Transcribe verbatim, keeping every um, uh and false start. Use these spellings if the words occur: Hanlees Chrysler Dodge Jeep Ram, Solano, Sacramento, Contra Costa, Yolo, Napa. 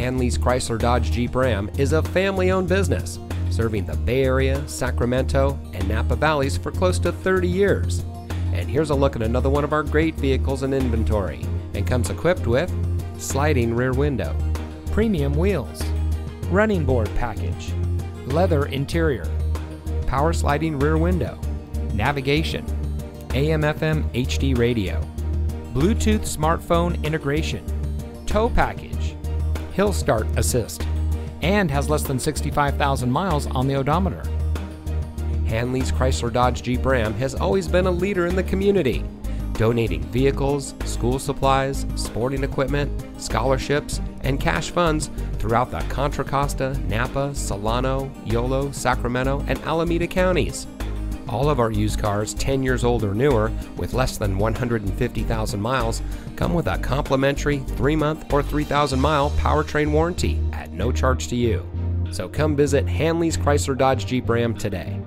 Hanlees Chrysler Dodge Jeep Ram is a family-owned business, serving the Bay Area, Sacramento, and Napa Valleys for close to thirty years. And here's a look at another one of our great vehicles in inventory, and comes equipped with sliding rear window, premium wheels, running board package, leather interior, power sliding rear window, navigation, A M F M H D radio, Bluetooth smartphone integration, tow package, hill start assist, and has less than sixty-five thousand miles on the odometer. Hanlees Chrysler Dodge Jeep Ram has always been a leader in the community, donating vehicles, school supplies, sporting equipment, scholarships, and cash funds throughout the Contra Costa, Napa, Solano, Yolo, Sacramento, and Alameda counties. All of our used cars ten years old or newer with less than one hundred fifty thousand miles come with a complimentary three month or three thousand mile powertrain warranty at no charge to you. So come visit Hanlees Chrysler Dodge Jeep Ram today.